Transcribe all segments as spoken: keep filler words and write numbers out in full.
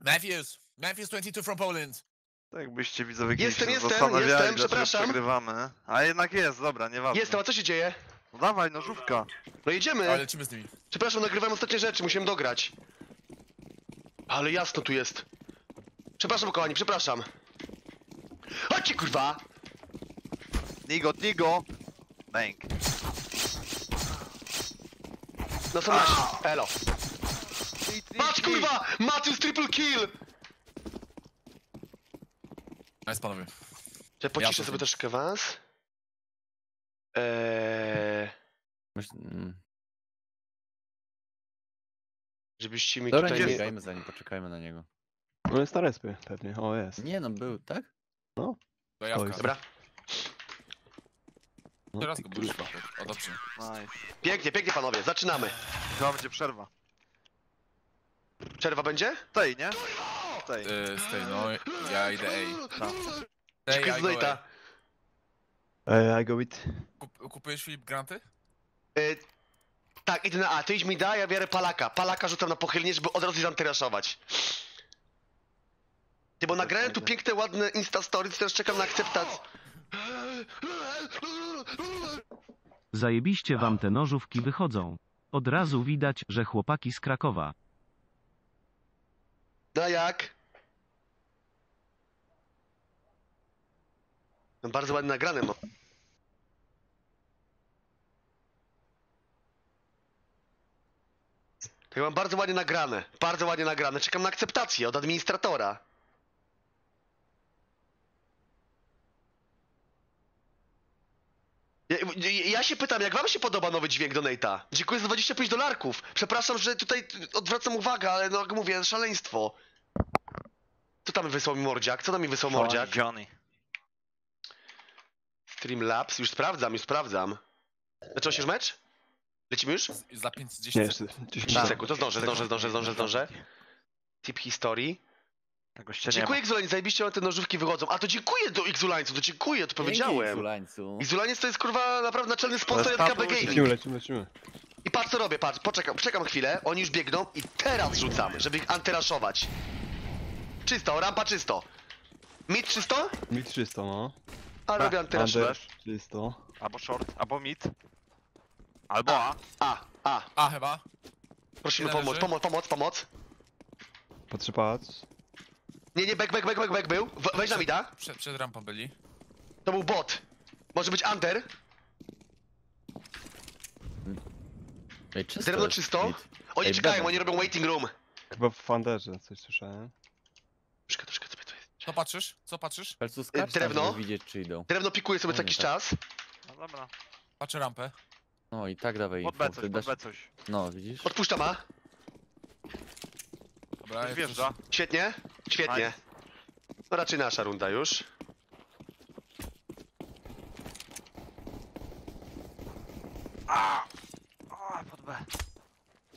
Matthews, Matthews twenty-two from Poland. Tak byście widzowie jestem, jestem, zastanawiali, jestem, przepraszam. Przegrywamy. A jednak jest, dobra, nieważne. Jestem, a co się dzieje? No dawaj, nożówka. No jedziemy. Ale lecimy z nimi. Przepraszam, nagrywam ostatnie rzeczy, musimy dograć. Ale jasno tu jest. Przepraszam, kochani, przepraszam. Chodźcie, kurwa! Nigo, nigo! Bang. No są nasi, elo. Patrz, kurwa! Matthews triple kill! Nice, panowie. Czy pociszę ja sobie troszkę was? Eee... Żebyście mi dobra, tutaj nie... Poczekajmy za nim, poczekajmy na niego. No jest na respie pewnie, o jest. Nie no, był, tak? No. To jawka. Dobra. No, teraz go budusz, o dobrze. Nice. Pięknie, pięknie panowie, zaczynamy. Chyba będzie przerwa. Przerwa będzie? Tej, nie? Tej. Yy, stay, no. Ja idę A. No. Stay, I go A. Uh, I go with. Kup, kupujesz Filip granty? Yy, tak, idę na A. Ty idź mi da, ja biorę Palaka. Palaka rzucam na pochylnie, żeby od razu zanteraszować. Ty, bo nagrałem tu piękne, ładne insta stories, teraz czekam na akceptację. Zajebiście wam te nożówki wychodzą. Od razu widać, że chłopaki z Krakowa. No jak? No bardzo ładnie nagrane, no. Tak, mam bardzo ładnie nagrane. Bardzo ładnie nagrane. Czekam na akceptację od administratora. Ja, ja się pytam, jak wam się podoba nowy dźwięk do Nate'a? Dziękuję za dwadzieścia pięć dolarków. Przepraszam, że tutaj odwracam uwagę, ale no jak mówię, szaleństwo. Co tam wysłał mi Mordziak? Co tam mi wysłał Mordziak? Johnny. Streamlabs, już sprawdzam, już sprawdzam. Zaczął się już mecz? Lecimy już? Za pięć, dziesięć sekund, to zdążę, zdążę, zdążę, zdążę, zdążę. Tip historii. Dziękuję, Xulaniec, zajebiście na te nożówki wychodzą. A to dziękuję do Xulańcu, to dziękuję, to powiedziałem. Xulaniec to jest kurwa naprawdę naczelny sponsor K B Gaming. Lecimy, lecimy, lecimy. I patrz co robię, patrz, poczekam, poczekam chwilę, oni już biegną i teraz rzucamy, żeby ich antyraszować. Czysto, rampa czysto. Mid czysto? Mid czysto, no. A robię antyrasz. Czysto. Albo short, albo mid. Albo A. A, A. A chyba. Prosimy pomoc, pomoc, pomoc, pomoc. Patrzę, patrz. Nie, nie, back, back, back, back, back był. Weź na mida. Przed, przed rampą byli. To był bot. Może być under. Ej, czysto. Drewno czysto. Oni czekają, oni robią waiting room. Chyba w underze coś słyszałem. Troszkę, troszkę sobie to jest. Co patrzysz? Co patrzysz? Drewno. Drewno pikuje sobie co jakiś czas. No dobra. Patrzę rampę. No i tak dawaj. Podbę coś, podbę coś. No, widzisz? Odpuszcza ma. Dobra, wjeżdża. Świetnie, świetnie. No raczej nasza runda już. A, o, pod B.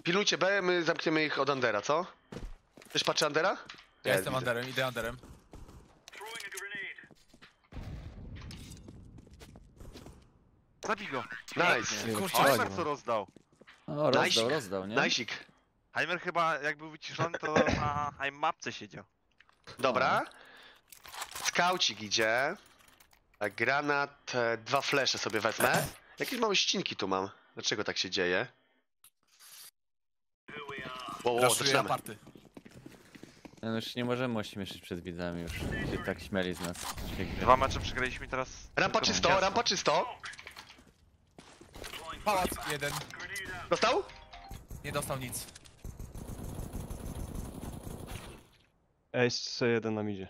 Pilujcie B, my zamkniemy ich od undera, co? Też patrzy undera? Ja, ja jestem underem, idę underem. Zabij go. Nice. Kurczę, Heimer co rozdał. O, rozdał, rozdał, nie? Najsik. Heimer chyba, jak był wyciszony, to na Heimmapce siedział. Dobra. Skaucik idzie. Granat, dwa flesze sobie wezmę. Jakieś małe ścinki tu mam. Dlaczego tak się dzieje? Wow, wow, zaczynamy. No już nie możemy ośmieszyć przed widzami, już się tak śmiali z nas. Dwa mecze przegraliśmy teraz... Rampa czysto, rampa czysto! Pałac jeden. Dostał? Nie dostał nic. Ej, jeszcze jeden na midzie.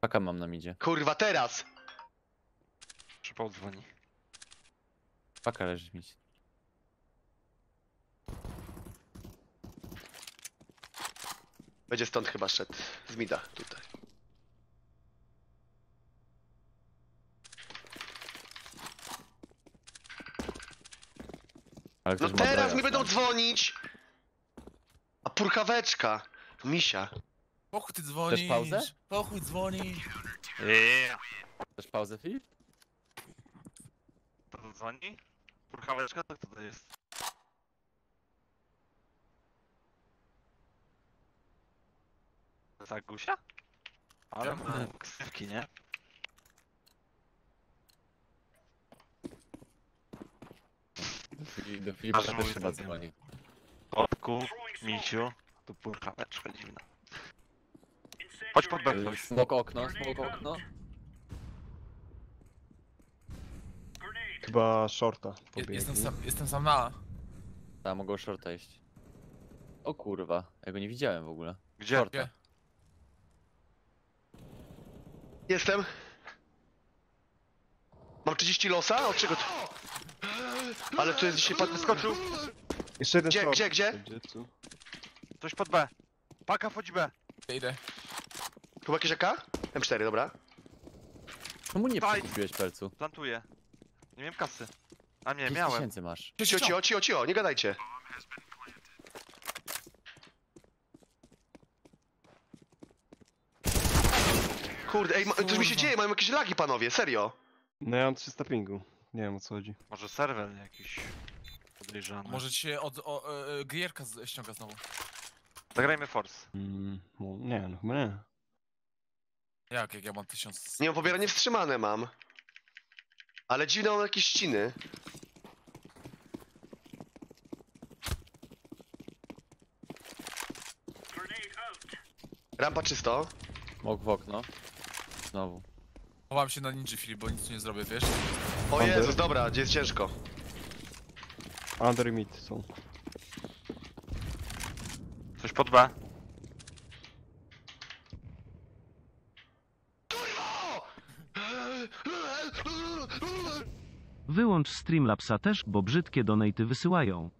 Paka mam na midzie. Kurwa, teraz! Szybko dzwoni. Paka leży w midzie. Będzie stąd chyba szedł. Z mida, tutaj. No teraz mi będą dzwonić! A purkaweczka! Misia. Pochuj ty dzwonisz! Chcesz pauzę? Pochuj dzwonisz! Yeah. Chcesz pauzę, Filip? Kto to dzwoni? Purkaweczka? To kto to jest? za Gusia? Ale ma ksywki, nie? Do Filipa też chyba dzwoni. Kotku, misiu, tu purkaweczka dziwna. Chodź pod B. Smok okno, smok okno. Chyba shorta pobiegli. Jestem sam, jestem sam na. Tam mogą shorta iść. O kurwa, ja go nie widziałem w ogóle. Gdzie? Shorta. Jestem. Mam trzydzieści losa? Od czego? Ale tu jest dzisiaj pan wyskoczył. Jeszcze jeden. Gdzie, short. Gdzie, gdzie? Coś pod B. Paka wchodzi B. Ja idę. Chyba jakieś A K? M cztery, dobra. Czemu nie kupiłeś pelcu? Plantuję. Nie miałem kasy. A nie, miałem. pięć tysięcy masz. Cio, cio, cio, cio, nie gadajcie. Kurde, ej, coś mi się dzieje, mają jakieś lagi panowie, serio. No ja mam trzysta pingu, nie wiem o co chodzi. Może serwer jakiś podejrzany. Może ci się od, o, e, gierka ściąga znowu. Zagrajmy force. Mm, no, nie, no chyba nie. Jak, jak ja mam tysiąc... Nie, pobieranie wstrzymane mam. Ale dziwne mam jakieś ściny. Rampa czysto. Mok w okno. Znowu. Chowam się na ninja, Filip, bo nic nie zrobię, wiesz? O Under. Jezus, dobra, gdzie jest ciężko. Under mid są. Coś pod B. Wyłącz Streamlabsa też, bo brzydkie donaty wysyłają.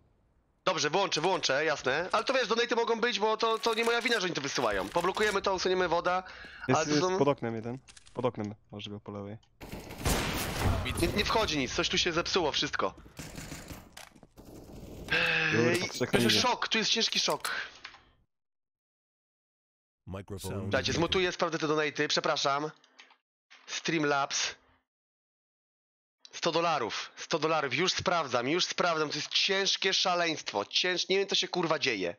Dobrze, wyłączę, wyłączę, jasne. Ale to wiesz, donaty mogą być, bo to, to nie moja wina, że oni to wysyłają. Poblokujemy to, usuniemy woda. Jest, ale to jest są... pod oknem jeden. Pod oknem, może go po lewej. Nie, nie wchodzi nic, coś tu się zepsuło, wszystko. Ej, to jest szok, tu jest ciężki szok. Dajcie, zmutuję, sprawdzę te donaty, przepraszam. Streamlabs. sto dolarów, sto dolarów, już sprawdzam, już sprawdzam, to jest ciężkie szaleństwo, cięż... nie wiem co się kurwa dzieje.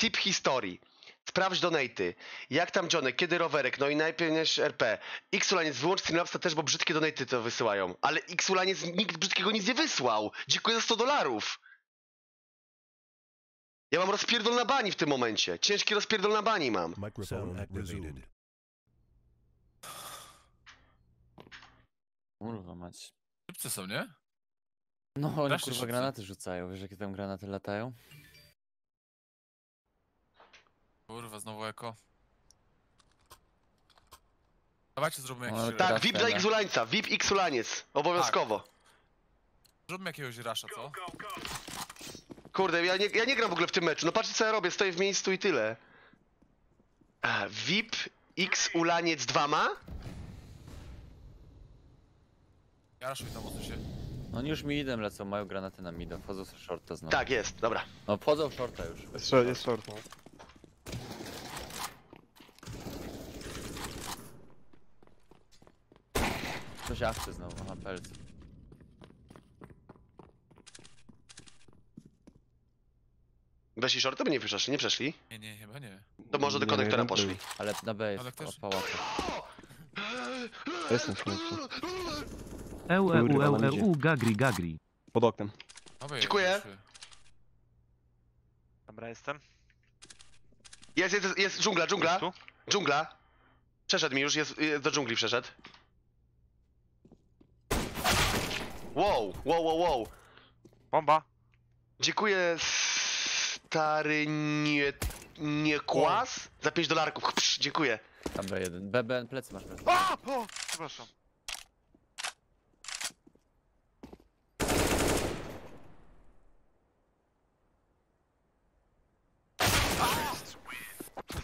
Tip historii, sprawdź donaty, jak tam Johnny, kiedy rowerek, no i najpierw R P. Xulaniec, wyłącz Streamlabsa też, bo brzydkie donaty to wysyłają, ale Xulaniec nikt brzydkiego nic nie wysłał, dziękuję za sto dolarów. Ja mam rozpierdol na bani w tym momencie, ciężki rozpierdol na bani mam. Kurwa mać. Szybcy są, nie? No oni Rasz kurwa granaty rzucają, wiesz jakie tam granaty latają? Kurwa, znowu eko. Dawajcie zróbmy jakiś... No, tak, V I P dla Xulańca, V I P Xulaniec, obowiązkowo. Tak. Zróbmy jakiegoś rasza, co? Kurde, ja nie, ja nie gram w ogóle w tym meczu, no patrzcie co ja robię, stoję w miejscu i tyle. A, V I P Xulaniec dwa ma? Ja raszuj tam, co się. Oni już midem lecą, mają granaty na mida, wchodzą w shorta znowu. Tak jest, dobra. No wchodzą w shorta już. Jest, jest short. Coś afty znowu, aha, pelc. Weszli shortem, nie przeszli, nie przeszli? Nie, nie, chyba nie. To może do konektora poszli. Ale na B jest, o pałacu. Jestem w śmieci. EU, EU, EU, EU, gagri, gagri. Pod oknem. Dziękuję. Dobra, jestem. Jest, jest, jest, dżungla, dżungla. Dżungla. Przeszedł mi już, jest, jest do dżungli przeszedł. Wow, wow, wow, wow. Bomba. Dziękuję, stary nie... nie kłas. Za pięć dolarków, Psz, dziękuję. Dobra, jeden. B B N, plecy masz. Plecy. A! O, przepraszam.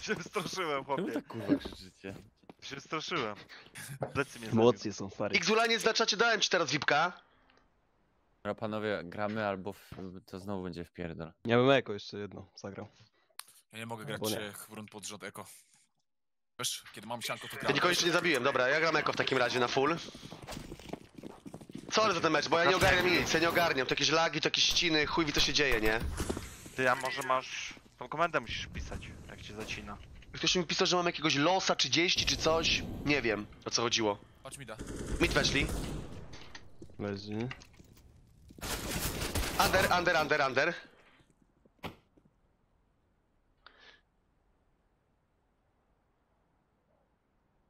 Się straszyłem, chłopie. Czemu tak kurwa krzyczycie? Się straszyłem. Plecy mnie zabił. Mocnie są, stary. Xulanie, znaczacie, dałem ci teraz V I P ka. No panowie, gramy albo w... to znowu będzie wpierdol. Ja bym eko jeszcze jedno zagrał. Ja nie mogę grać trzech rund pod rząd eko. Wiesz, kiedy mam sianko to gram. Ja nikogo jeszcze nie zabiłem, dobra, ja gram eko w takim razie na full. Co ale za ten mecz, bo ja nie ogarniam nic, ja nie ogarniam. To jakieś lagi, to jakieś ściny, chuj wie co się dzieje, nie? Ty, a może masz... Tą komendę musisz pisać, jak cię zacina. Ktoś mi pisał, że mam jakiegoś losa trzydzieści czy coś. Nie wiem, o co chodziło. Chodź mi da. Mid weszli. Leży. Under, under, under, under.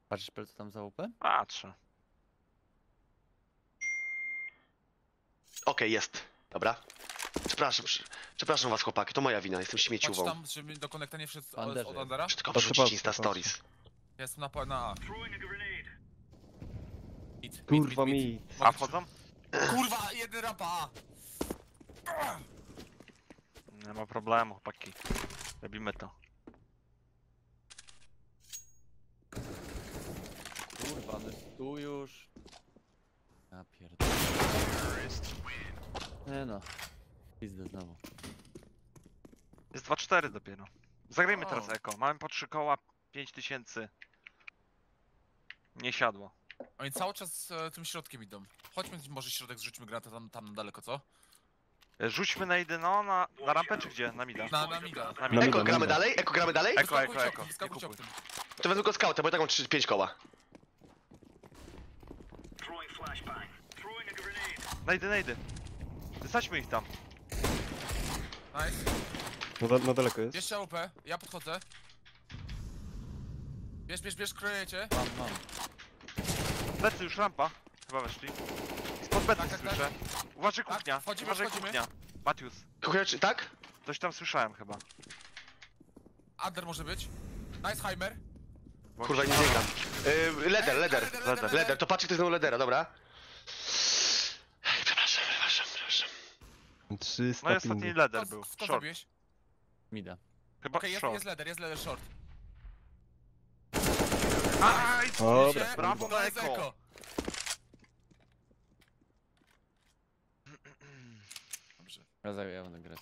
Patrzysz co tam za łupę? Patrzę. Okej, okay, jest. Dobra. Przepraszam, przepraszam was chłopaki, to moja wina, jestem śmieciową. Patrz tam, żeby do konekta nie wszedł od, od Andera? Czy tylko wrzucić Insta Stories? Ja jestem na... na... It, kurwa mit, mit, mit. mi... A wchodzą? Kurwa, jeden rampa! Nie ma problemu chłopaki. Robimy to. Kurwa, ale tu już... Ja pierdolę. Nie no. Pizdę znowu. Jest dwa cztery dopiero. Zagrajmy teraz eko. Mamy po trzy koła, pięć tysięcy. Nie siadło. Oni cały czas e, tym środkiem idą. Chodźmy może środek, zrzućmy granatę tam, tam na daleko, co? Rzućmy na jedyno, na, na rampę czy gdzie? Na mida. Na, na mida. Na mida. Eko gramy dalej? Eko gramy dalej? Eko, eko, eko. To wezmę tylko skałtę, bo ja tak mam trzy pięć koła. Najdy, najdy. Wysadźmy ich tam. Nice. No da, na daleko jest. Bierzcie A W P, ja podchodzę. Bierz, bierz, bierz, kryjecie. Mam, mam. Plecy już rampa. Chyba weszli. Spod bety tak, tak, słyszę. Tak. Uważaj kuchnia, tak, wchodzimy, uważaj wchodzimy. Kuchnia. Matthews. Kuchnia czy tak? Coś tam słyszałem chyba. Under może być. Nice, Heimer. Kurwa, nie biegam. Yy, leder, leder, leder, leder. To patrzcie, to jest znowu ledera, dobra. trzysta. No i ostatni leder był, skąd short. Mida. Chyba okay, short. Jest leder, jest leder short. Aj, dobra, brawo na eko. Dobrze. Ja będę grać.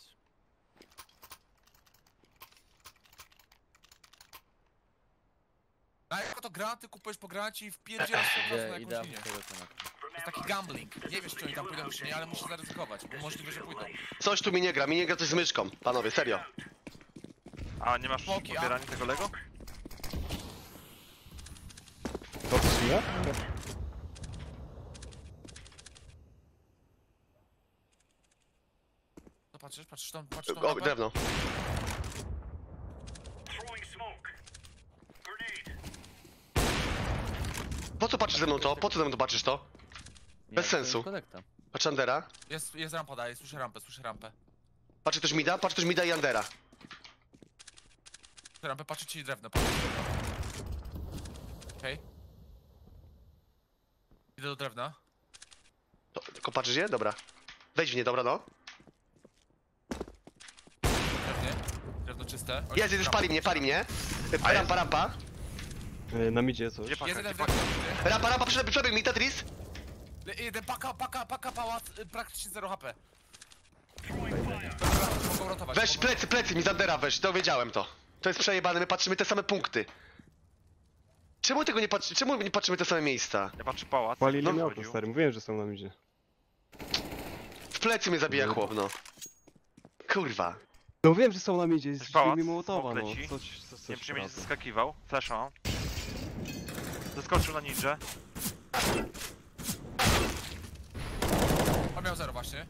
Na eko to gra, ty kupujesz po graci i wpierdzielasz się na jakąś linię. To jest taki gambling. Nie wiesz, czy oni tam pójdą, czy nie, ale muszę zaryzykować, bo możliwe, że pójdą. Coś tu mi nie gra, mi nie gra coś z myszką. Panowie, serio. A, nie masz popierania tego Lego? To coś nie? No patrzysz, patrzysz tam, patrzysz tam. O, drewno. Po co patrzysz ze mną to? Po co ze mną to patrzysz to? Bez ja sensu. Patrz Andera. Jest, jest rampa dalej, słyszę rampę, słyszę rampę. Patrzę też mida, patrz też mida i Andera. Słyszę rampę, patrzę ci drewno, patrzę okej. Okay. Idę do drewna. To, tylko patrzysz je? Dobra. Wejdź w nie, dobra no. Drewnie, drewno czyste. O, jest, już pali mnie, pali mnie. A rampa, rampa. Yy, na midzie coś. Jest jeden drewno. Rampa, rampa, przebieg, przebieg mi, Tetris. Jeden paka, paka, paka, pałac, praktycznie zero H P. Weź plecy, plecy mi Zandera weź, dowiedziałem to. To jest przejebane, my patrzymy te same punkty. Czemu tego nie patrzymy, czemu nie patrzymy te same miejsca? Ja patrzę pałac. Pali nie miał to stary, mówiłem, że są na midzie. W plecy mnie zabija chłop, no. Kurwa. No wiem, że są na midzie, jest mi mołotowa, no. Nie przyjemnie się zaskakiwał, flashą. Zaskoczył na ninja. Miał zero właśnie.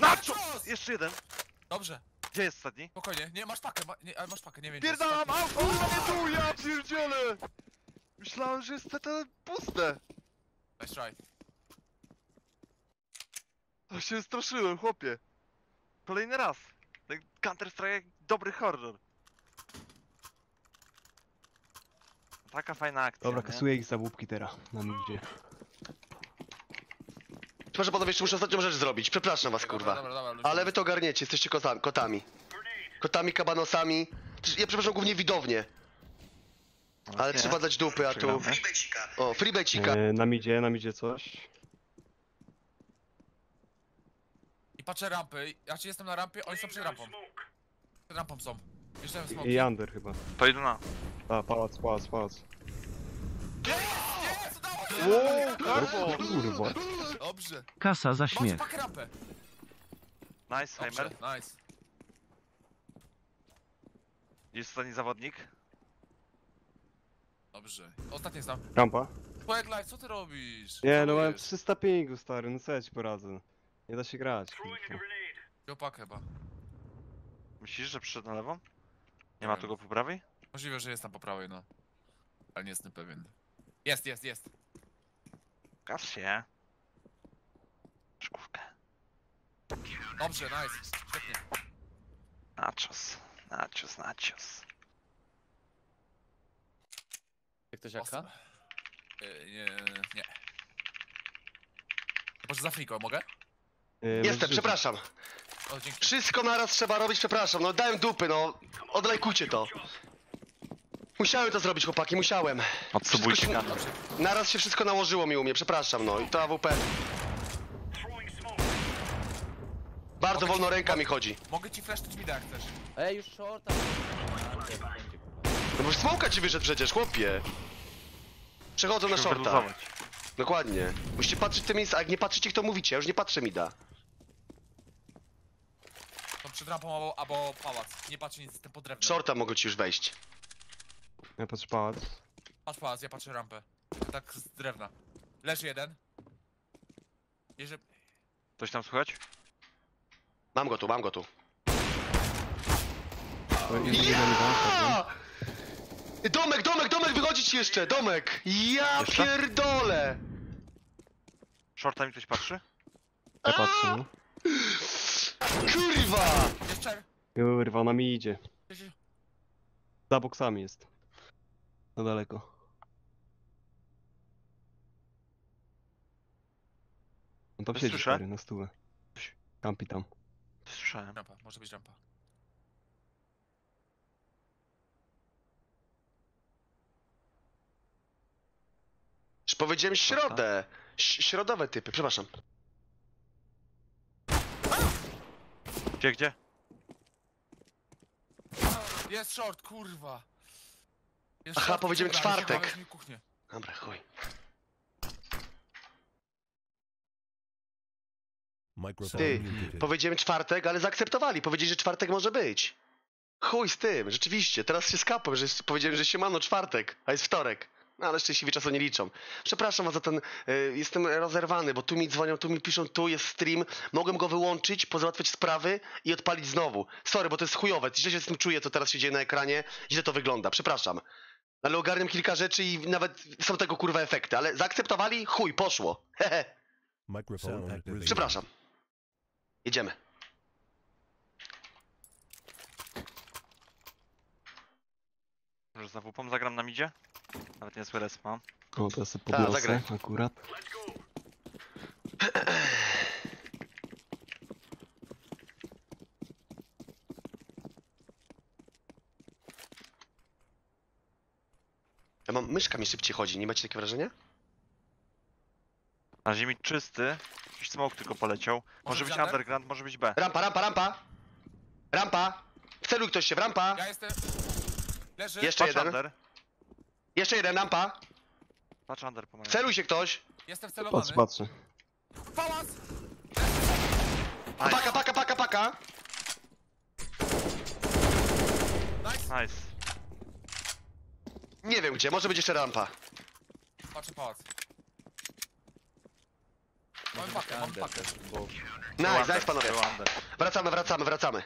Na co? Jeszcze jeden. Dobrze. Gdzie jest ostatni? Spokojnie, nie, masz pakę, ma, nie, ale masz pakę, nie wiem. Pierdalam, auto, nie tu, ja pierdzielę! Myślałem, że jest te puste. Nice try. To się straszyłem, chłopie. Kolejny raz. Counter Strike jak dobry horror. Taka fajna akcja. Dobra, kasuję ich za łupki teraz. Nam idzie. Przepraszam panowie, jeszcze muszę ostatnią rzecz zrobić. Przepraszam was, kurwa. Dobra, dobra, dobra, ale wy to ogarniecie, jesteście kota kotami. Kotami, kabanosami. Ja przepraszam głównie widownię. Ale okay. Trzeba dać dupy, a tu... Freebecika. O, freebecika. Eee, nam idzie, nam idzie coś. I patrzę rampy. Ja ci jestem na rampie, oni są przed rampą. Przed rampą są. I, i under chyba. To idę na. A, pałac, pałac, pałac. Yes, yes, udało się! Wow, dobrze. Kasa za śmiech. Nice, Heimer. Nice. Jest w stanie zawodnik? Dobrze. Ostatnie znam. Rampa. Quiet Life, co ty robisz? Nie, co no mam trzysta pingu, stary, no co ja ci poradzę? Nie da się grać. Jopak chyba. Myślisz, że przyszedł na lewą? Nie, nie ma wiem. Tego po prawej? Możliwe, że jest tam po prawej, no. Ale nie jestem pewien. Jest, jest, jest. Każ się. Szkówkę. Dobrze, nice. Świetnie. Nachos, nachos, nachos. Czy ktoś jaka? Yy, nie, nie. Może za friko, mogę? Yy, Jestem, przepraszam. O, wszystko naraz trzeba robić, przepraszam. No dałem dupy, no. Odlajkujcie to. Musiałem to zrobić, chłopaki, musiałem. Odsubujcie się... Naraz się wszystko nałożyło mi u mnie, przepraszam, no. I to A W P. Bardzo mogę wolno ci... ręka mi chodzi. Mogę ci flashnąć mida, jak chcesz. Ej, już shorta. No bo smoka ci wyszedł przecież, chłopie. Przechodzą na shorta. Dokładnie. Musicie patrzeć w te miejsca, a jak nie patrzycie, kto mówicie, ja już nie patrzę mida. Są przed rampą albo, albo pałac. Nie patrzę nic, jestem pod drewnem. Shorta mogę ci już wejść. Ja patrzę pałac. Patrz pałac, ja patrzę rampę. Tak z drewna. Leży jeden. Jeżeli... Coś tam słychać? Mam go tu, mam go tu. Ja! Domek, domek, domek, wychodzi ci jeszcze, domek! Ja jeszcze? Pierdolę! Shorta mi ktoś patrzy? Ja patrzę. Kurwa! Jeszcze? Kurwa, ona mi idzie. Za boksami jest. Za daleko. On tam siedzi, stary, na stule. Kampi tam. Słyszałem. Rampa, może być rampa. Już powiedziałem środę. Środowe typy, przepraszam. Gdzie, gdzie? Jest short, kurwa. Jest aha, short, powiedziałem dobra, czwartek. Dobra, chuj. Ty, powiedziałem czwartek, ale zaakceptowali. Powiedzieli, że czwartek może być. Chuj z tym, rzeczywiście. Teraz się skapłem, że powiedziałem, że siemano czwartek, a jest wtorek. No ale szczęśliwie czasu nie liczą. Przepraszam was za ten... Y, jestem rozerwany, bo tu mi dzwonią, tu mi piszą, tu jest stream. Mogłem go wyłączyć, pozałatwiać sprawy i odpalić znowu. Sorry, bo to jest chujowe. Źle się z tym czuję, co teraz się dzieje na ekranie. Źle to wygląda, przepraszam. Ale ogarniam kilka rzeczy i nawet są tego kurwa efekty. Ale zaakceptowali? Chuj, poszło. Hehe. Przepraszam. Jedziemy. Może za wupą zagram na midzie? Nawet nie zły res mam. O, teraz sobie podniosę akurat. Ja mam, myszka mi szybciej chodzi, nie macie takie wrażenia? Na ziemi czysty. Jakiś smoke tylko poleciał. Może być underground, może być B. Rampa, rampa, rampa! Rampa! W celu ktoś się w rampa! Ja jestem... Leży. Jeszcze patrz jeden. Under. Jeszcze jeden, rampa. Patrz under po mnie. Celuj się ktoś. Jestem celowany. Patrz, patrzę. Pałac! Nice. Paka, paka, paka, paka! Nice. Nice. Nie wiem gdzie, może być jeszcze rampa. Patrzę pałac. Mam pakę, mam pakę. Nice, nice panowie. Wracamy, wracamy, wracamy.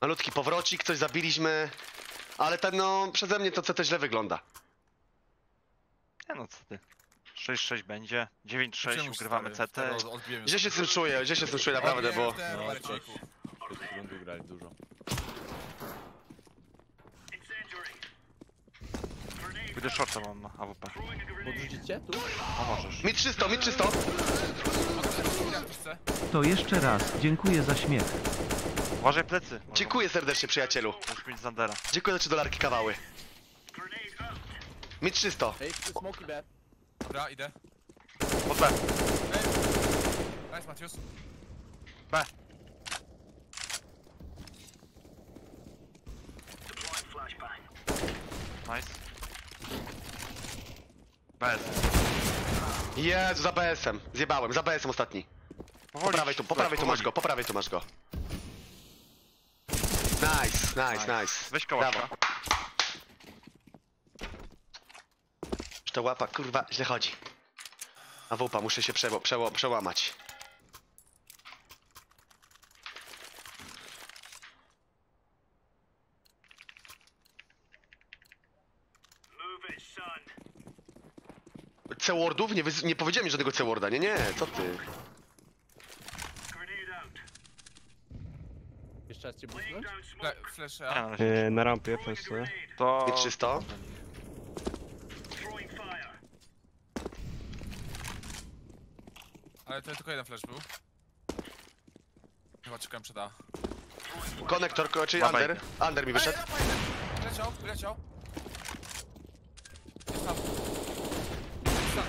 Malutki powrocik, coś zabiliśmy. Ale ten no, przeze mnie to C T źle wygląda. Nie no, co ty. sześć sześć będzie, dziewięć sześć, ukrywamy C T. Gdzie się z tym czuję, gdzie się z tym czuję naprawdę, bo... Gdy shorta mam na A W P. Podrzucicie? Tu? A możesz. Mi trzysta, mi trzysta! To jeszcze raz, dziękuję za śmiech. Uważaj plecy. Dziękuję serdecznie, przyjacielu. Musisz mieć Zandera. Dziękuję za trzy dolarki kawały. Mi trzysta. Ej, smoki B. Dobra, idę. Pod B. Nice, Matthews. B. Nice. B S. Jezu, za B S-em. Zjebałem, za B S-em ostatni. Po prawej tu, po prawej tu masz go, po prawej tu masz go. Nice, nice, nice. Weź kołaczka. Już to łapa, kurwa, źle chodzi. A wupa, muszę się przeło, przeło, przełamać. C-wordów? Nie, nie powiedziałem żadnego C-worda, nie, nie, co ty? Jeszcze raz cię buchnąć? Eee, na rampie flesza. To... trzysta? Ale to tylko jeden flash był. Chyba czekałem przed A. Konektor, czyli Bye under. Bye. Under mi wyszedł. Leciał, leciał. Jest tam.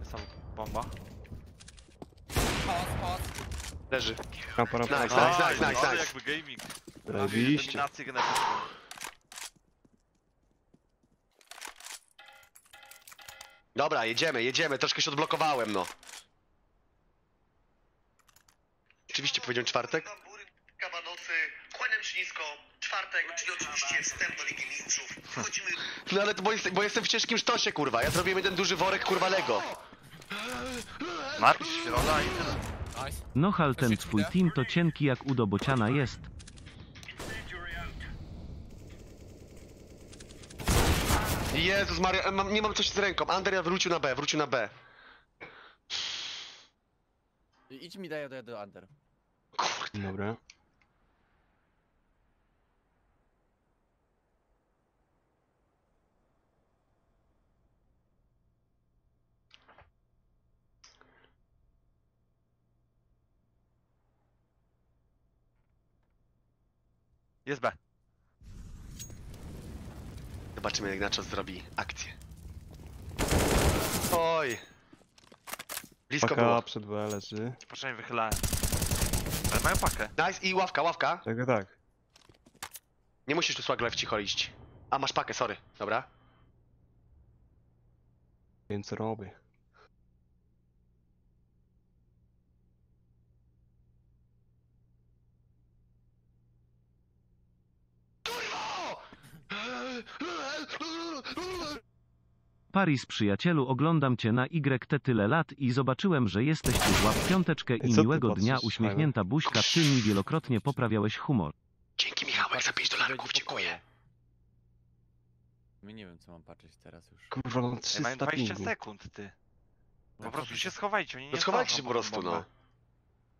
Jest tam bomba. Pałac, pałac. Leży. Rampa, rampa. Nice, nice, nice, nice, nice. Jakby gaming. Robiliście. Dobra, jedziemy, jedziemy. Troszkę się odblokowałem, no. Oczywiście powiedziałem czwartek. Kłaniam się nisko, czwartek, czyli oczywiście wstęp do Ligi Mistrzów. Wchodzimy... No ale to, bo, jest, bo jestem w ciężkim sztosie, kurwa. Ja zrobiłem jeden duży worek, kurwa, Lego. Marcz, środa i tyle. No haltem twój team to cienki jak u do bociana jest. Jezus Maria, mam, nie mam coś z ręką. Andrea wrócił na B, wrócił na B. Idź mi daję do, do under. Kurde. Dobra. Jest B. Zobaczymy, jak Nacho zrobi akcję. Oj. Blisko paka było. Przed B leży. Poczekaj, wychylałem. Ale mają pakę. Nice i ławka, ławka. Tak, tak. Nie musisz tu słagle w cicho iść. A, masz pakę, sorry. Dobra. Więc robię. Paris, przyjacielu, oglądam cię na Y T tyle lat i zobaczyłem, że jesteś tu. Łap piąteczkę i miłego dnia, uśmiechnięta buźka. Ty mi wielokrotnie poprawiałeś humor. Dzięki, Michałek, za pięć dolarków, dziękuję. My nie wiem, co mam patrzeć teraz już. Kurwa, no dwadzieścia sekund, ty. Po prostu się schowajcie, oni nie no schowajcie się po prostu, no.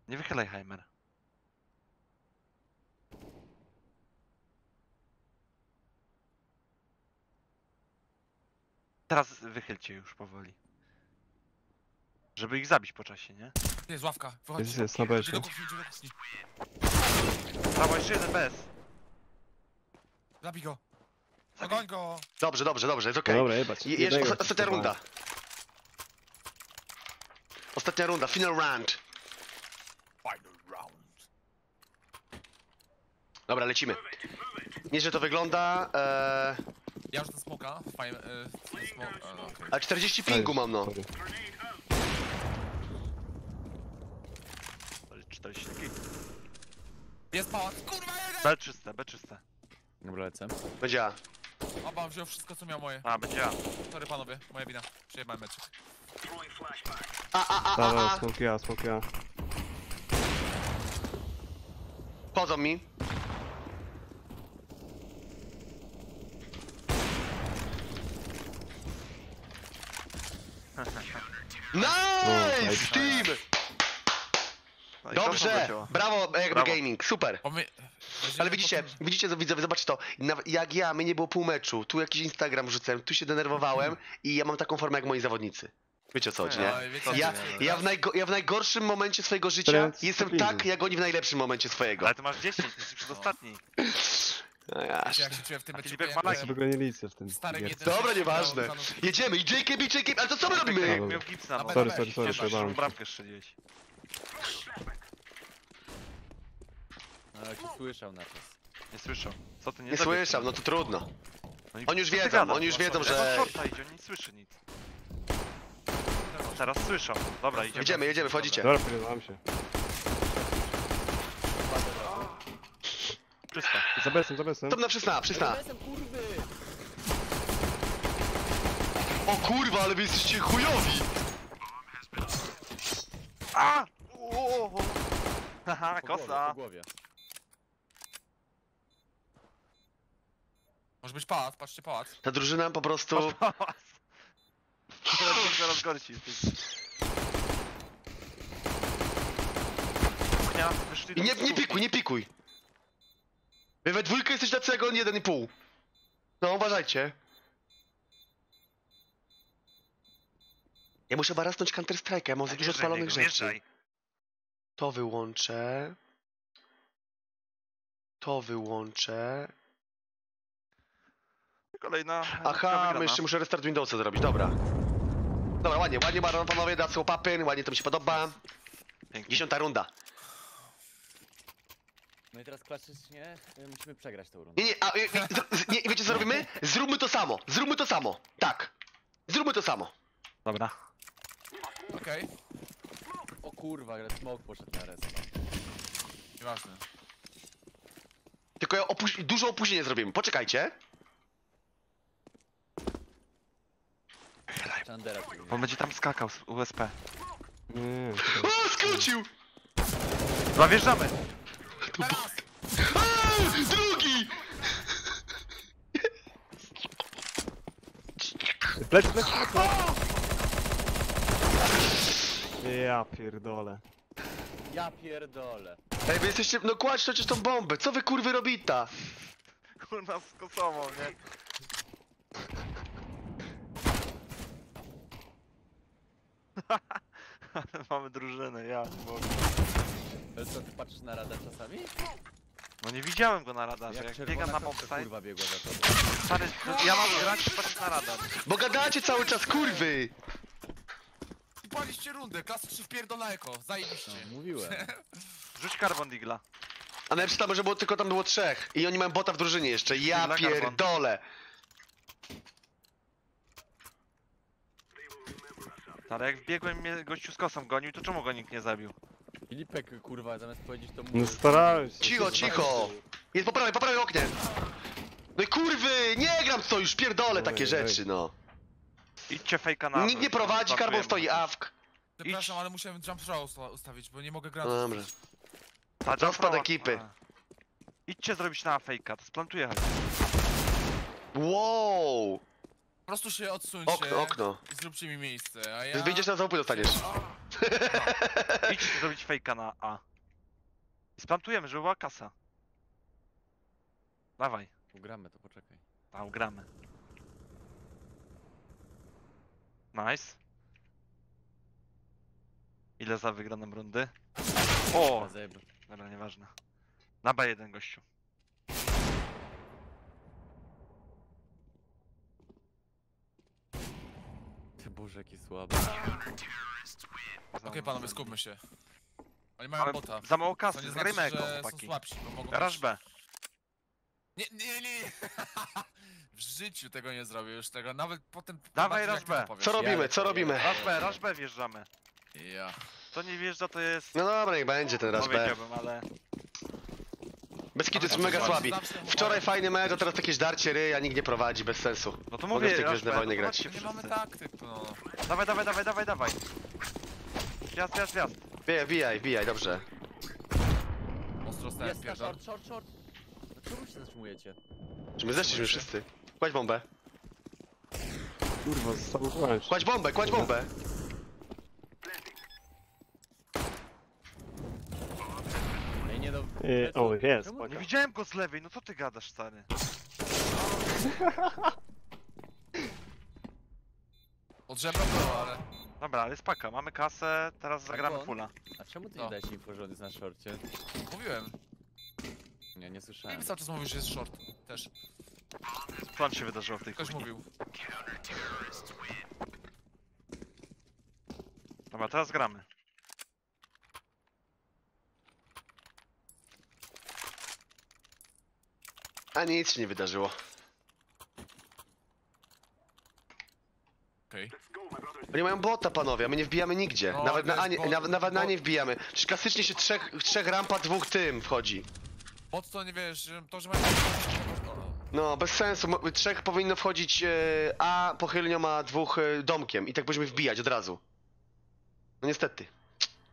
Nie wychylaj, Heimer. Teraz wychylcie już powoli. Żeby ich zabić po czasie, nie? Jest ławka, wychodź. Jest, jest, na B. Brawo, jeszcze jeden bez. Zabij go. Zagoń go. Dobrze, dobrze, dobrze, jest okej. Okay. Dobra, jebać. Je jest osta ostatnia runda. Ostatnia runda, final round. Final round. Dobra, lecimy. Nieźle to wygląda. Eee... Ja już ten smoka, fajny, yy, smok, no, okay. A czterdzieści pingu mam, no. czterdzieści pingu. Jest pałac, kurwa jeden! B czyste, B czyste. Dobra, lecę. Będzie A. Oba wziął wszystko, co miał moje. A, będzie A. Sorry panowie, moja wina. Przejebałem meczek. A, a, a, a, a. Smoki A, smoki A. Chodzą mi. Nice, Steve! No dobrze, brawo, jakby brawo. Gaming, super. Ale widzicie, widzicie, widzowie, zobaczcie to. Jak ja, mnie nie było pół meczu, tu jakiś Instagram rzucałem, tu się denerwowałem i ja mam taką formę jak moi zawodnicy. Wiecie o co chodzi, nie? Ja, ja, w, najgo, ja w najgorszym momencie swojego życia jestem tak, jak oni w najlepszym momencie swojego. Ale ty masz dziesięć, ty jesteś przedostatni. No jasne. Jak się czuję w tym meczu, w tym. Dobra, nieważne. Jedziemy i J K B, J K B, ale to co my robimy? Sorry, sorry, sorry, sorry. Bramkę strzeliłeś. Ale nie słyszał na czas. Nie słyszał. Co ty nie? Nie słyszał, no to trudno. Oni już wiedzą, oni już wiedzą, że... On nie słyszy nic. Teraz słyszą. Dobra, idziemy. Jedziemy, jedziemy, wchodzicie. Dobra, wchodzimy się. Przysta. Za besem, za besem. Top na przysta, przysta. O kurwa, ale wy jesteście chujowi! A! Ooo! Haha, kosa! Może być pałac, patrzcie pałac. Ta drużyna po prostu... O, pałac! Zaraz gorsi. I nie, nie pikuj, nie pikuj! Wy we dwójkę jesteś tacy jak on, jeden i pół. No, uważajcie. Ja muszę barasnąć Counter Strike'a, ja mam za dużo spalonych rzeczy. To wyłączę. To wyłączę. Kolejna... Aha, my jeszcze muszę restart Windowsa zrobić, dobra. Dobra, ładnie, ładnie baron, panowie, that's all papin, ładnie to mi się podoba. Dziesiąta runda. No i teraz klasycznie musimy przegrać tę rundę. Nie, nie, a, i, z, nie, wiecie co robimy? Zróbmy to samo, zróbmy to samo, tak. Zróbmy to samo. Dobra. Okej. Okay. O kurwa, ale smoke poszedł na respa. Nieważne. Tylko ja opuś dużo opóźnienie zrobimy, poczekajcie. On będzie tam skakał z U S P. Mm. O, skrócił! Zawierzamy! Drugi! Plec, plec, ja pierdolę. Ja pierdolę. Ej, wy jesteście... No kładź przecież tą bombę, co wy kurwy robita? Kurwa z kosomą, nie? Mamy drużynę, ja mogę. Co, ty patrzysz na radar czasami? No nie widziałem go na radarze, jak, jak biegam na bombę. Kurwa biegła za tobą. Stary, to ja mam grać i patrzeć na radar. Bo gadacie cały czas, kurwy! Paliście rundę, klasy trzy wpierdolna eko, zajebiście. No, mówiłem. Rzuć karbon digla. A najlepsze tam, że było, tylko tam było trzech. I oni mają bota w drużynie jeszcze, ja digla pierdolę. Ale jak biegłem, mnie gościu z kosą gonił, to czemu go nikt nie zabił? Filipek, kurwa, zamiast powiedzieć to mówię. No starałem się. Cicho, cicho! Jest po prawej, po prawej oknie! No i kurwy, nie gram co już, pierdolę takie ej, rzeczy, ej. No. Idźcie fejka na... Nikt nie prowadzi, karbon stoi, awk. Przepraszam, ale musiałem jump throw ustawić, bo nie mogę grać. Dobra. A jump spad ekipy. A. Idźcie zrobić na fejka, to splantuję chyba. Wow! Po prostu się odsuńcie okno, okno. I zróbcie mi miejsce, a ja... Wyjdziesz na załupy, dostaniesz. No. Idź zrobić fejka na A. I splantujemy, żeby była kasa. Dawaj. Ugramy to, poczekaj. A, ugramy. Nice. Ile za wygraną rundy? O! Dobra, nieważne. Na B jeden, gościu. Ty Boże, jaki słaby. Okej, okay, panowie, skupmy się. Oni mają ale bota. Za mało kasy, nie znaczy, że są słabsi, bo mogą Raż być... B. Nie, nie, nie. W życiu tego nie zrobię już tego, nawet potem... Dawaj raż B. Co robimy, co robimy? Raż B, raż B wjeżdżamy. Ja. To nie wjeżdża, to jest... No dobra, niech będzie ten raż B. Ale... Bez kitu jest mega słabi. Wczoraj fajny mecz, a teraz jakieś darcie ryja, nikt nie prowadzi, bez sensu. No to mówię, nie grać. Nie mamy taktyk, no. Dawaj, dawaj, dawaj, dawaj, dawaj. Wjazd, wjazd, wjazd. Wbijaj, wbijaj, wbijaj, dobrze. Ostro stałem, pierdol. Short, short, short. Czemu się zatrzymujecie? Czy my zeszliśmy wszyscy? Kładź bombę. Kurwa, zostawowałeś. Kładź bombę, kładź bombę. Yy, o, jest. Nie widziałem go z lewej, no co ty gadasz, stary? Od żebra było, ale... Dobra, ale jest paka, mamy kasę, teraz zagramy fulla. A czemu ty nie dajesz info, że on jest na shortcie? Mówiłem. Nie, nie słyszałem. I cały czas mówił, że jest short, też. Plan się wydarzyło w tej chwili. Ktoś mówił. Dobra, teraz gramy. A nic się nie wydarzyło. Okej. Okay. Oni mają bota, panowie, a my nie wbijamy nigdzie. No, nawet na A nie, nawet na nie wbijamy. Przecież klasycznie się trzech, trzech rampa, dwóch tym wchodzi. Po co nie wiesz, to że mają... No, bez sensu, trzech powinno wchodzić e, A pochylnią, a dwóch e, domkiem i tak będziemy wbijać od razu. No niestety.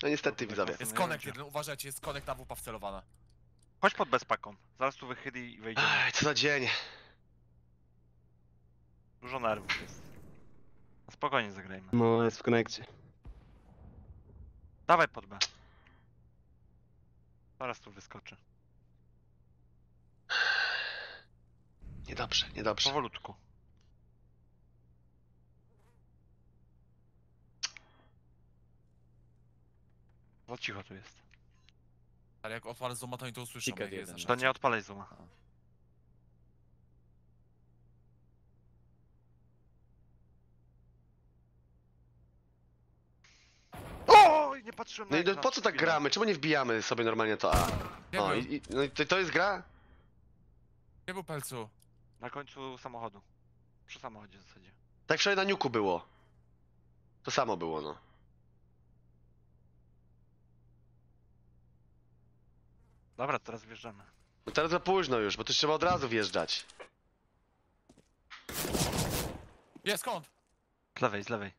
No niestety, widzowie. Jest connect jeden, uważajcie, jest connect, A W P wcelowana. Chodź pod bezpaką, zaraz tu wychyli i wejdziemy. Ej, co za dzień. Dużo nerwów jest. Spokojnie zagrajmy. No, jest w konekcie. Dawaj pod B. Zaraz tu wyskoczy. Niedobrze, niedobrze. Powolutku. Bo cicho tu jest. Ale jak odpalę zooma, to nie to usłyszę. To nie odpalaj zooma. Ooooooj, nie patrzyłem na... No i po co tak gramy? Czemu nie wbijamy sobie normalnie to A? No i to jest gra? Gdzie był Pelcu? Na końcu samochodu. Przy samochodzie w zasadzie. Tak wczoraj na niuku było. To samo było, no. Dobra, teraz wjeżdżamy. No teraz za późno już, bo tu trzeba od razu wjeżdżać. Jest, skąd? Z lewej, z lewej.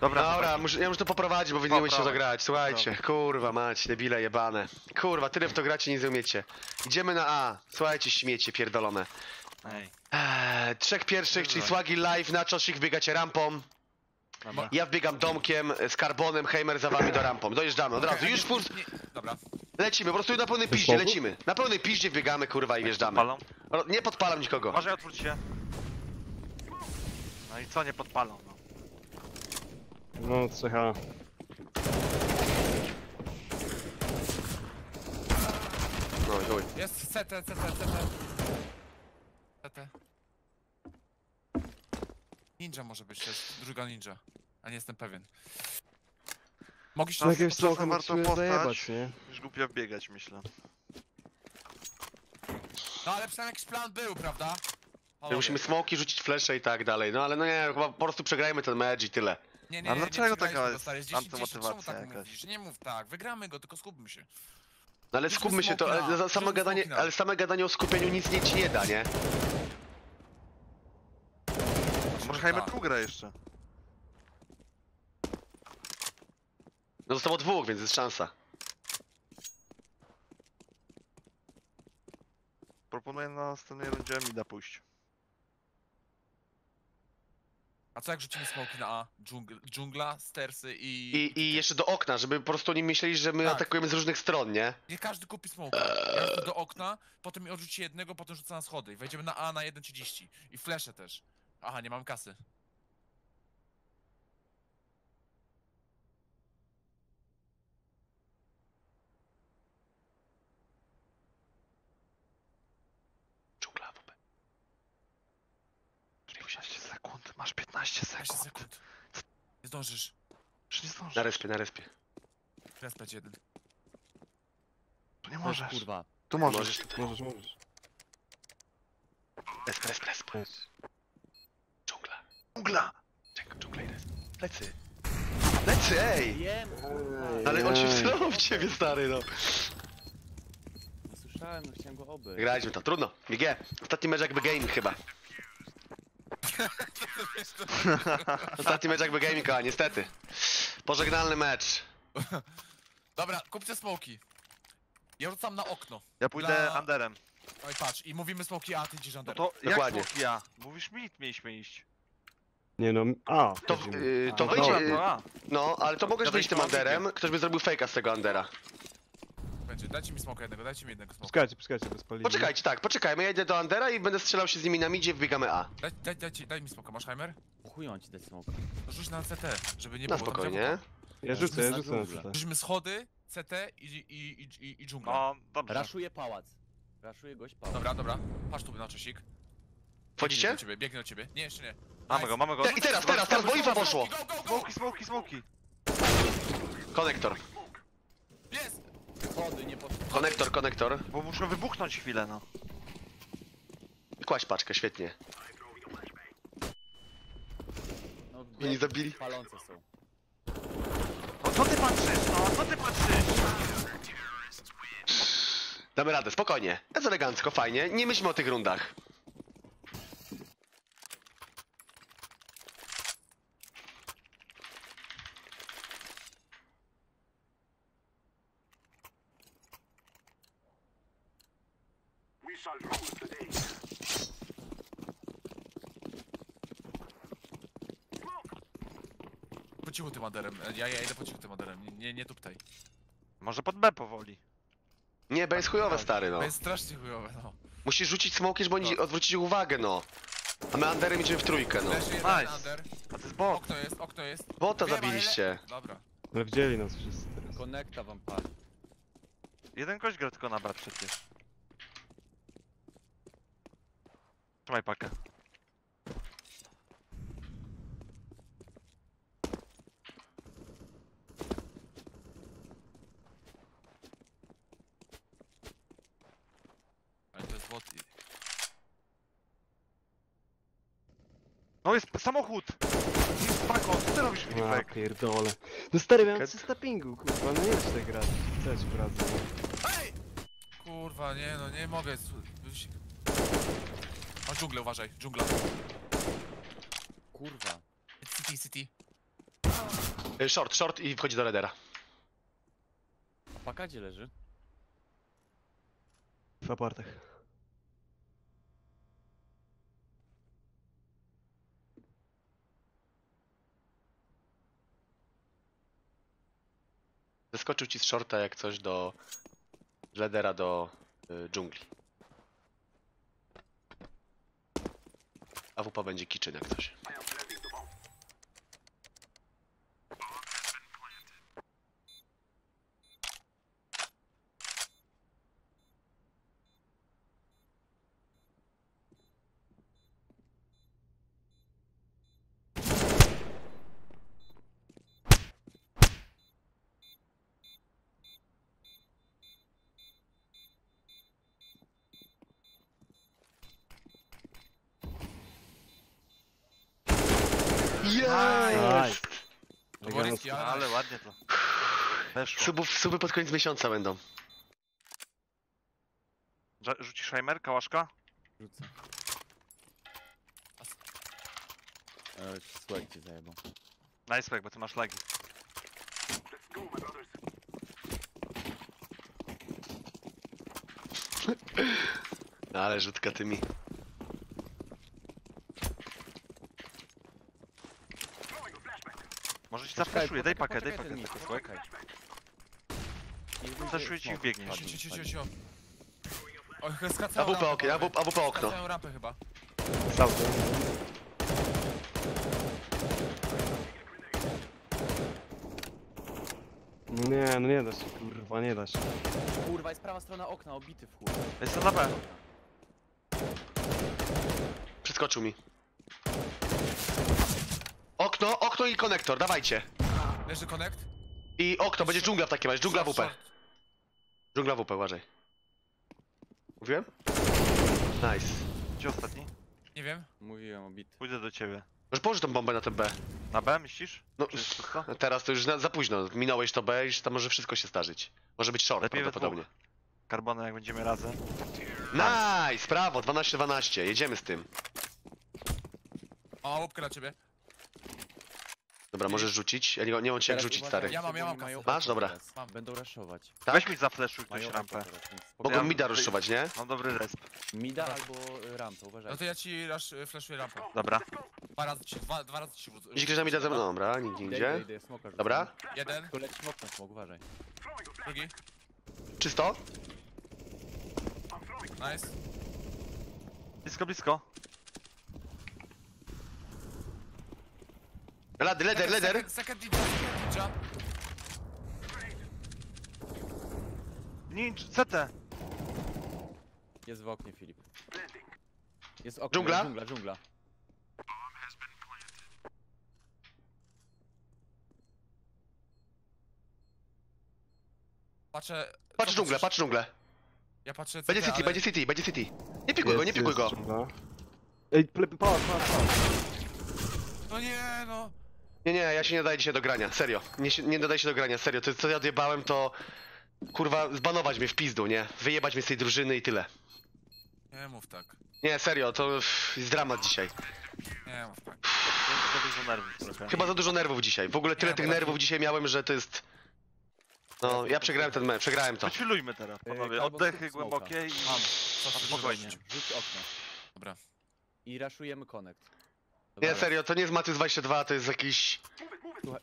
Dobra, Dobra muszę, ja muszę to poprowadzić, bo wy nie umiecie zagrać. Słuchajcie, Poprawa. kurwa macie, debile jebane. Kurwa, tyle w to gracie, nic nie umiecie. Idziemy na A. Słuchajcie, śmiecie pierdolone. Ej. Eee, trzech pierwszych, Dobra. czyli Swagi live, na czosik wbiegacie rampą. Dobra. Ja wbiegam domkiem z karbonem, Heimer za wami do rampą. Dojeżdżamy od razu, już furt. Dobra. Lecimy, po prostu na pełnej piździe, lecimy. Na pełnej piździe wbiegamy, kurwa, i wjeżdżamy. Nie podpalam nikogo. Może otwórz się. No i co, nie podpalą? No. No, cecha. No, chuj. Jest C T, C T, C T. C T. Ninja może być, to jest druga ninja. A nie jestem pewien. Mogliście na jakieś trochę warto postać, nie? Już głupio biegać, myślę. No, ale przynajmniej jakiś plan był, prawda? Halo, musimy smoki rzucić, flesze i tak dalej. No, ale no nie, chyba po prostu przegrajmy ten mecz i tyle. Nie, nie, A nie, dlaczego nie taka jest antymotywacja tak jakaś? Nie mów tak, wygramy go, tylko skupmy się. No ale skupmy się, to, ale same gadanie, ale same gadanie o skupieniu nic nie ci nie da, nie? Może Heimer tu gra jeszcze. No zostało dwóch, więc jest szansa. Proponuję na następnej rundzie mida pójść. A co jak rzucimy smoki na A? Dżungla, dżungla stersy i... i... I jeszcze do okna, żeby po prostu oni myśleli, że my tak. atakujemy z różnych stron, nie? Nie każdy kupi smoka. Eee. Do okna, potem odrzuci jednego, potem rzuca na schody. I wejdziemy na A na jeden trzydzieści. I flesze też. Aha, nie mam kasy. Dżungla A W P. piętnaście sekund, masz piętnaście sekund. Nie zdążysz. Już nie zdążysz. Na respie, na respie. Respa jeden. Tu nie możesz. Kurwa. Tu możesz. Możesz, tutaj. możesz. możesz. Resp, resp, resp. Dżungla. Dżungla! Czekaj, dżungla i resp. Plecy. Plecy, ej! Ale on się wstrzymał w ciebie, stary, no. Nie słyszałem, no chciałem go oby. Graliśmy to, trudno. G G. Ostatni mecz jakby gaming chyba. Ostatni mecz jakby gaming, a niestety. Pożegnalny mecz. Dobra, kupcie smoki. Ja rzucam na okno. Ja pójdę Dla... underem. Oj, patrz, i mówimy smoki A, ty idziesz underem. No to Dokładnie. jak smoki A? Mówisz mid, mieliśmy iść. Nie no, A. To, yy, to a, wyjdzie... No, no, a. no, ale to mogłeś wyjść tym underem, ktoś by zrobił fejka z tego undera. Dajcie mi smoka jednego, dajcie mi jednego smoka. Poczekajcie, poczekajcie, bez paliny. Poczekajcie, tak, poczekajmy, ja idę do undera i będę strzelał się z nimi na midzie, wbiegamy A. Daj, daj, daj, daj mi smoka, masz Heimer? Chuj, on ci dać smoka. No rzuć na C T, żeby nie no, było... Spokojnie. Tam, ja rzucę, rzucę, ja rzucę na C T. Rzućmy schody, C T i, i, i, i, i dżungla. No, dobrze. Raszuje pałac. Raszuje gość pałac. Dobra, dobra, patrz tu na czosik. Wchodzicie? Biegnie do ciebie, biegnie do ciebie. Nie, jeszcze nie. Mamy go, mamy go. Te, I teraz, teraz, teraz, bo info poszło. Smoki, smoki, smoki. Konektor. Jest! Wody, nie konektor, konektor. Bo muszę wybuchnąć chwilę, no. Kłaść paczkę, świetnie. No, mnie nie zabili. Palące są. O co ty patrzysz, no? O co ty patrzysz? Damy radę, spokojnie. Jest elegancko, fajnie. Nie myślmy o tych rundach. Po cichu tym aderem, ja, ja idę po cichu tym aderem, nie, nie, nie tutaj. Może pod B powoli. Nie, B jest chujowe, stary, no. B jest strasznie chujowe, no. Musisz rzucić smoki, żeby oni odwrócić uwagę, no. A my anderem idziemy w trójkę, no. Nice. A to jest bot. Okno jest, okno jest. Bota zabiliście. Dobra. Ale wzięli nas wszyscy teraz. Konekta wam pali. Jeden gość gra tylko na brat przecież. Trzymaj pakę. No jest samochód! Jest pako, co ty robisz, Filipek? Ja pierdolę. No stary, miałem trzysta pingu, kurwa, no nie chcę tak grać. Chcesz pracę. Ej! Kurwa, nie no, nie mogę. O, dżunglę, uważaj, dżungla. Kurwa. City, city. Short, short i wchodzi do redera. A paka gdzie leży? W apartach. Zeskoczył ci z shorta jak coś do ledera do y, dżungli. A wupa będzie kitchen jak coś. Yes! Nice. Ale ładnie to. Subów, suby pod koniec miesiąca będą. Rzucisz Heimer, kałaszka? Rzucę. Swag cię zajebą. Nice swag, bo ty masz lagi. No ale rzutka tymi. Może ci zafreszuję, daj pakę, daj pakę, tylko słuchaj. Zafreszuję ci i biegniesz. A wupa okno, a wupa okno. Skacają rampę chyba. Nie, no nie da się, kurwa, nie da się. Kurwa, jest prawa strona okna, obity w chuj. Jest to na B. Przeskoczył mi. Okno, okno i konektor, dawajcie. Leży konekt? I okno, będzie dżungla w takim razie, dżungla w upę. Dżungla w upę, uważaj. Mówiłem? Nice. Gdzie ostatni? Nie wiem. Mówiłem o bit. Pójdę do ciebie. Może położyć tą bombę na ten B. Na B, myślisz? No, teraz to już na, za późno, minąłeś to B, już tam może wszystko się zdarzyć. Może być short, lepiej prawdopodobnie. Karbona, jak będziemy razem. Nice, brawo, dwanaście dwanaście, jedziemy z tym. O, łupkę na ciebie. Dobra, możesz rzucić? Ja nie, nie mam cię jak rzucić, stary. Ja mam, ja mam kasę. Masz? Dobra. Mam, będą raszować. Tak? Weź mi zafleszuj ktoś rampę. Mogą mida ruszować, nie? Mam dobry resp. Mida albo rampę, uważaj. No to ja ci flashuję rampę. Dobra. Dwa razy ci, dwa, dwa razy ci wrócę. Idź gdzieś na mida ze mną, dobra, nigdzie indziej. Dobra. Jeden. Tylko leć smok na smok, uważaj. Drugi. Czysto? Nice. Blisko, blisko. Lady, leder, leder! Ninja, C T! Jest w oknie, Filip. Jest okno, dżungla, dżungla, dżungla. Patrzę... Patrz dżunglę, patrz dżunglę. Ja patrzę... Będzie city, będzie city, będzie city. Nie pikuj go, nie pikuj go. Ej, patrz, patrz, patrz. No nie, no. Nie, nie, ja się nie dodaję dzisiaj do grania, serio. Nie, nie dodaję się do grania, serio. To co ja odjebałem, to kurwa, zbanować mnie w pizdu, nie? Wyjebać mnie z tej drużyny i tyle. Nie mów tak. Nie, serio, to jest dramat dzisiaj. Nie mów tak. Chyba za dużo nerwów trochę. Chyba za dużo nerwów dzisiaj. W ogóle tyle nie, tych nerwów tak. dzisiaj miałem, że to jest... No, ja przegrałem ten mecz, przegrałem to. Wychilujmy teraz, panowie. Oddechy głębokie i... Mam, spokojnie. Rzuć okno. Dobra. I raszujemy connect. Nie, serio, to nie jest Matthews dwadzieścia dwa, to jest jakiś... Słuchaj,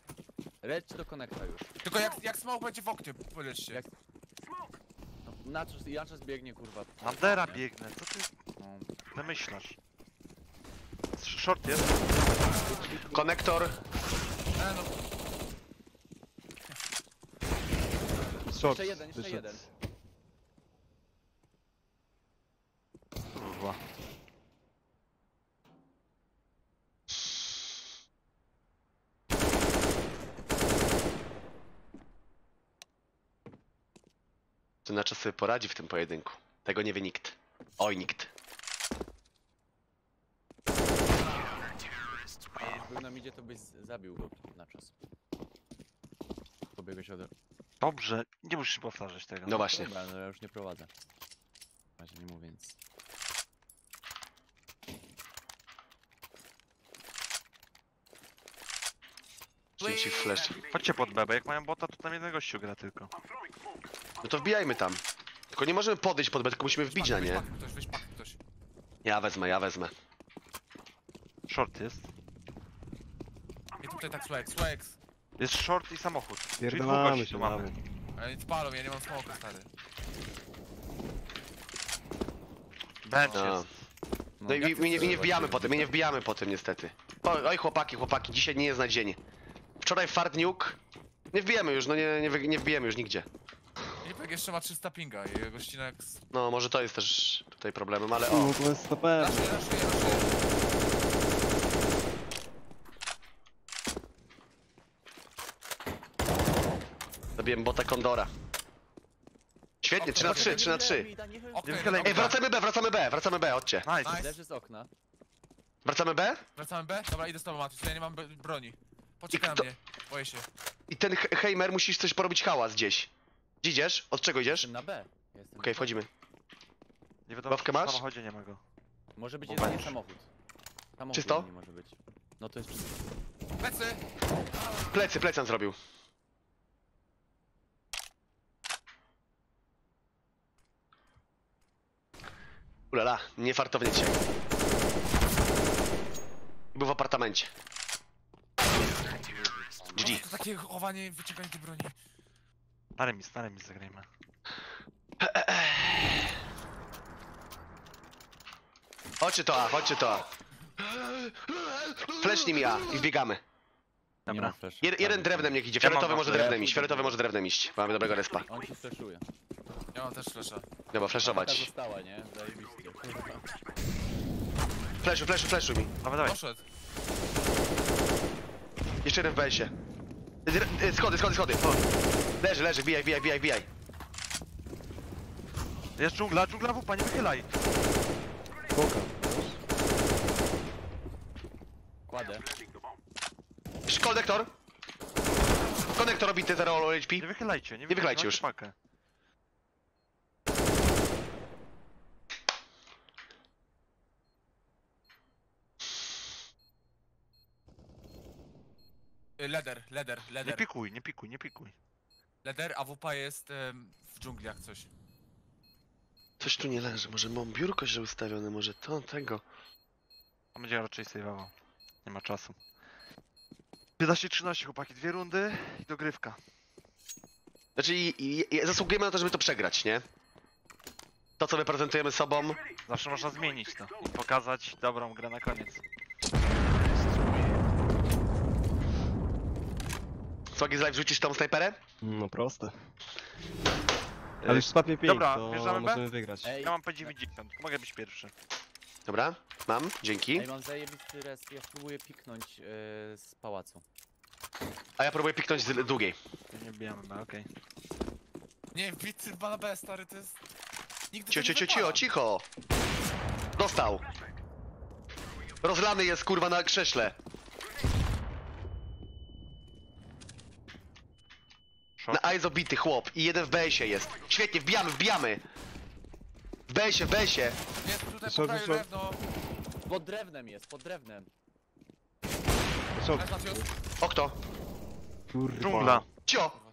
leć do connecta już. Tylko jak, jak smoke będzie w oknie, polećcie. Jak... No, na czas, na czas biegnie, kurwa. Mandera biegnę, co ty... No. Namyślasz. Short jest. Konektor. E, no. Short. Jeszcze jeden, jeszcze wyszedł. jeden. Kurwa. To na czas sobie poradzi w tym pojedynku. Tego nie wie nikt. Oj, nikt. Jak był na midzie, to byś zabił go na czas. Pobiegłeś od... Dobrze, nie musisz powtarzać tego. No właśnie. Dobra, no ja już nie prowadzę. Właśnie nie mówię nic. Chodźcie pod B, bo jak mają bota, to tam jednego gościu gra tylko. No to wbijajmy tam. Tylko nie możemy podejść pod B, tylko musimy wbić na nie. Ja wezmę, ja wezmę. Short jest. I tutaj tak słek, słek. Jest short i samochód. Pierdolamy się, mamy. Ale nic palą, ja nie mam smoka, stary. Bench jest. No i my nie wbijamy po tym, my nie wbijamy po tym niestety. Oj chłopaki, chłopaki, dzisiaj nie jest na dzień. Wczoraj fartniuk. Nie wbijemy już, no nie, nie, nie wbijemy już nigdzie. Lipek jeszcze ma trzysta pinga i jego ścinek... No może to jest też tutaj problemem, ale o. To jest stopę. Zabiłem bota Kondora. Świetnie, trzy na trzy, trzy na trzy. Ej, wracamy B, wracamy B, wracamy B, chodźcie. Nice. Wracamy B? Wracamy B? Dobra, idę z tobą, Matthews, ja nie mam broni. Poczekaj na mnie, boję się. I ten Heimer, musisz coś porobić hałas gdzieś. Gdzie idziesz? Od czego idziesz? Jestem na B. Okej, okay, wchodzimy. Nie wiadomo, Bawkę masz? W samochodzie nie ma go. Może być jedynie samochód. Samochód czysto? Nie może być. No to jest czysto. Plecy! Plecy, plecan zrobił. Ulala, nie fartownie dzisiaj. Był w apartamencie. G G. To takie chowanie, wyciąganie tej broni. Na remis, na remis zagrajmy. Chodźcie to A, chodźcie to A. Fleszni mi A i wbiegamy. Dobra. Jed jeden drewnem niech idzie, fioletowy może drewnem iść, fioletowy może drewnem iść. Mamy dobrego respa. On się fleszuje. Ja mam też flesza. Dobra, fleszować. Została, nie? Zajebiście. Fleszu, fleszu, fleszu mi. Dobra, dawaj. Poszedł. Jeszcze jeden w B S ie. Schody, schody, schody. O. Leży, leży, bijaj, bijaj, bijaj, bijaj. Jest dżungla, dżungla wupa, nie wychylaj. Boka. Kładę. Konektor. Konektor obity, zero H P. Nie wychylajcie, nie wychylajcie już. Pakę. Leder, leder, leder. Nie pikuj, nie pikuj, nie pikuj. Leder, a wupa jest ym, w dżungli jak coś. Coś tu nie leży, może mam biurko źle ustawione, może to, tego. A będzie raczej sejwował. Nie ma czasu. piętnaście trzynaście chłopaki, dwie rundy i dogrywka. Znaczy i, i, i zasługujemy na to, żeby to przegrać, nie? To co reprezentujemy sobą. Zawsze można zmienić to i pokazać dobrą grę na koniec. Słagi z live, rzucisz tą snajperę? No proste. Ale już spadnie pięć, dobra, to możemy wygrać. Ej, ja mam P dziewięćdziesiąt, mogę być pierwszy. Dobra, mam, dzięki. Ej, mam zajebisty res, ja próbuję piknąć yy, z pałacu. A ja próbuję piknąć z długiej. Nie bijamy, no okej. Okay. Nie, bity na B, stary, to jest... Nigdy cio, cio, cio, cio, cicho! Dostał! Rozlany jest, kurwa, na krześle. Na A jest obity chłop i jeden w B S-ie jest. Świetnie, wbijamy, wbijamy! W B S-ie, w B S-ie! Jest tutaj, poddaję drewno! Pod drewnem jest, pod drewnem. Co? O kto? Kurwa. Dżungla. Cio!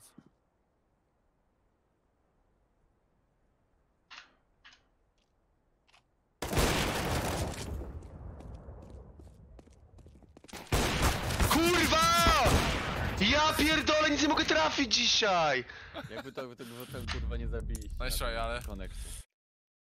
Ja pierdolę, nic nie mogę trafić dzisiaj! Jakby to by ten kurwa nie zabiliście. No jeszcze, ale... Konektu.